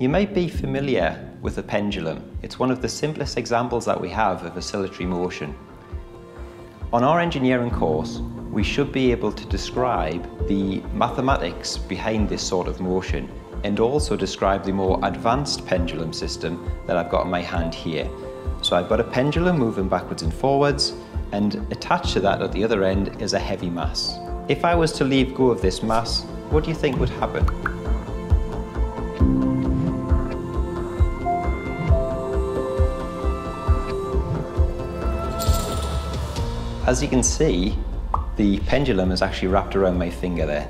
You may be familiar with the pendulum. It's one of the simplest examples that we have of oscillatory motion. On our engineering course, we should be able to describe the mathematics behind this sort of motion and also describe the more advanced pendulum system that I've got in my hand here. So I've got a pendulum moving backwards and forwards, and attached to that at the other end is a heavy mass. If I was to leave go of this mass, what do you think would happen? As you can see, the pendulum is actually wrapped around my finger there.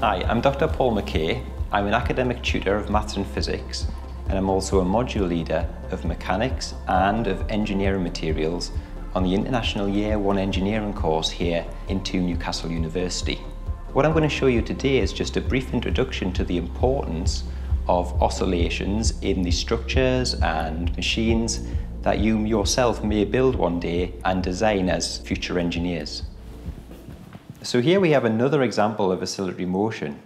Hi, I'm Dr. Paul McKay. I'm an academic tutor of maths and physics, and I'm also a module leader of mechanics and of engineering materials on the International Year 1 Engineering course here in INTO Newcastle University. What I'm going to show you today is just a brief introduction to the importance of oscillations in the structures and machines that you yourself may build one day and design as future engineers. So here we have another example of oscillatory motion.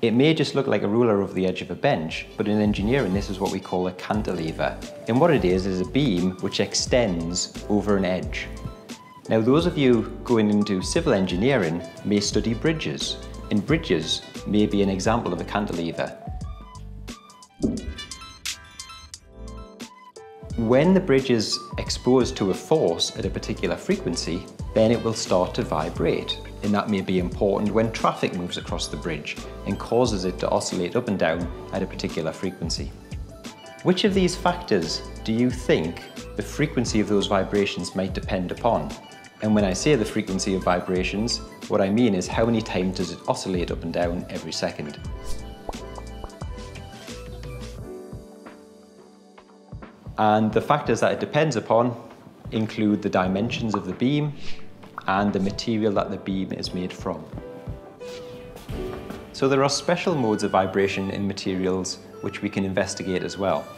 It may just look like a ruler over the edge of a bench, but in engineering this is what we call a cantilever. And what it is a beam which extends over an edge. Now those of you going into civil engineering may study bridges, and bridges may be an example of a cantilever. When the bridge is exposed to a force at a particular frequency, then it will start to vibrate. And that may be important when traffic moves across the bridge and causes it to oscillate up and down at a particular frequency. Which of these factors do you think the frequency of those vibrations might depend upon? And when I say the frequency of vibrations, what I mean is how many times does it oscillate up and down every second? And the factors that it depends upon include the dimensions of the beam, and the material that the beam is made from. So there are special modes of vibration in materials which we can investigate as well.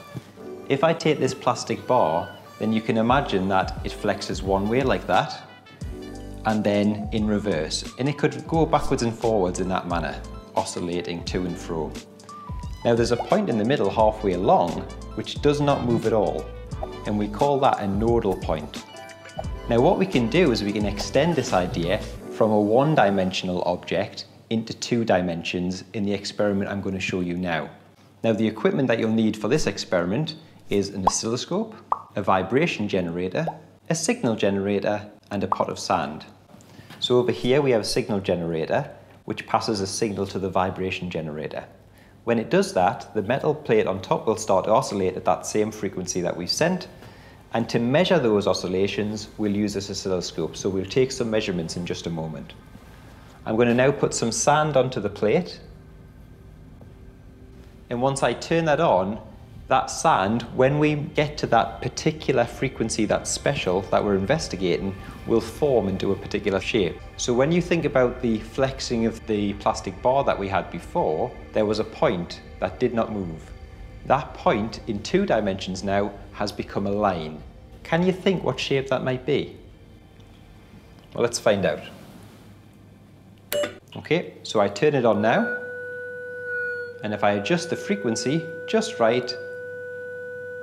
If I take this plastic bar, then you can imagine that it flexes one way like that, and then in reverse. And it could go backwards and forwards in that manner, oscillating to and fro. Now there's a point in the middle halfway along, which does not move at all. And we call that a nodal point. Now what we can do is we can extend this idea from a one-dimensional object into two dimensions in the experiment I'm going to show you now. Now the equipment that you'll need for this experiment is an oscilloscope, a vibration generator, a signal generator, and a pot of sand. So over here we have a signal generator which passes a signal to the vibration generator. When it does that, the metal plate on top will start to oscillate at that same frequency that we've sent. And to measure those oscillations, we'll use this oscilloscope. So we'll take some measurements in just a moment. I'm going to now put some sand onto the plate. And once I turn that on, that sand, when we get to that particular frequency that's special that we're investigating, will form into a particular shape. So when you think about the flexing of the plastic bar that we had before, there was a point that did not move. That point in two dimensions now has become a line. Can you think what shape that might be? Well, let's find out. Okay, so I turn it on now, and if I adjust the frequency just right,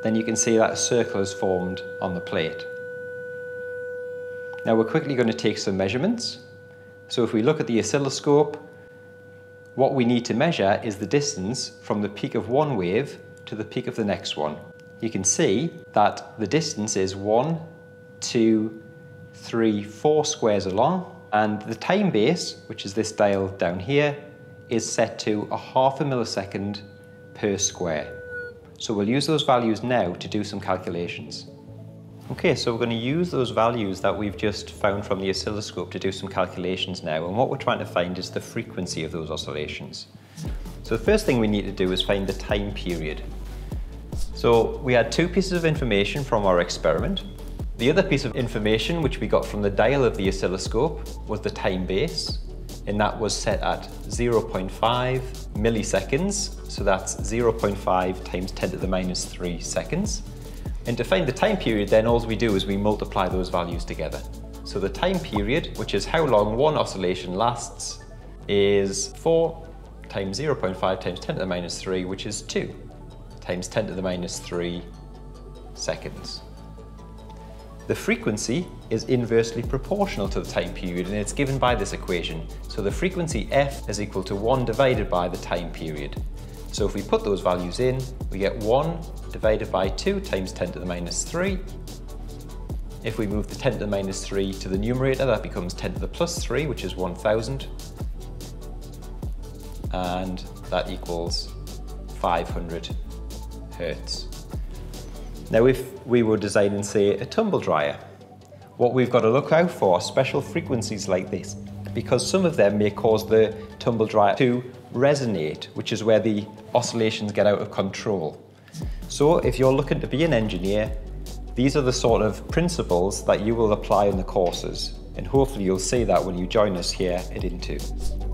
then you can see that a circle is formed on the plate. Now we're quickly going to take some measurements. So if we look at the oscilloscope, what we need to measure is the distance from the peak of one wave to the peak of the next one. You can see that the distance is 1, 2, 3, 4 squares along, and the time base, which is this dial down here, is set to a half a millisecond per square. So we'll use those values now to do some calculations. Okay, so we're going to use those values that we've just found from the oscilloscope to do some calculations now, and what we're trying to find is the frequency of those oscillations. So the first thing we need to do is find the time period. So we had two pieces of information from our experiment. The other piece of information which we got from the dial of the oscilloscope was the time base, and that was set at 0.5 milliseconds, so that's 0.5 times 10 to the minus 3 seconds. And to find the time period, then all we do is we multiply those values together. So the time period, which is how long one oscillation lasts, is 4 times 0.5 times 10 to the minus 3, which is 2 times 10 to the minus 3 seconds. The frequency is inversely proportional to the time period, and it's given by this equation. So the frequency f is equal to 1 divided by the time period. So if we put those values in, we get 1 divided by 2 times 10 to the minus 3. If we move the 10 to the minus 3 to the numerator, that becomes 10 to the plus 3, which is 1,000. And that equals 500 hertz. Now, if we were designing, say, a tumble dryer, what we've got to look out for are special frequencies like this, because some of them may cause the tumble dryer to resonate, which is where the oscillations get out of control. So if you're looking to be an engineer, these are the sort of principles that you will apply in the courses, and hopefully you'll see that when you join us here at INTO.